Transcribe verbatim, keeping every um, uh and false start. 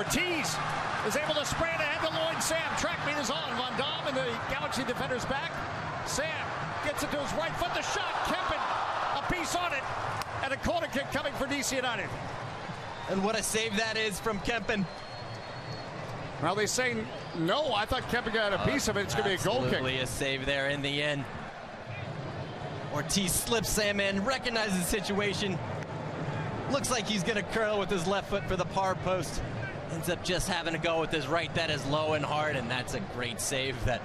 Ortiz is able to sprint ahead to Lloyd Sam. Track meet is on. Van Damme in the Galaxy Defender's back. Sam gets it to his right foot. The shot. Kempin, a piece on it. And a corner kick coming for D C United. And what a save that is from Kempin. Well, they say no. I thought Kempin got a piece of it. It's going to be a goal kick. Absolutely a save there in the end. Ortiz slips Sam in, recognizes the situation. Looks like he's going to curl with his left foot for the par post. Ends up just having a go with his right. That is low and hard, and that's a great save that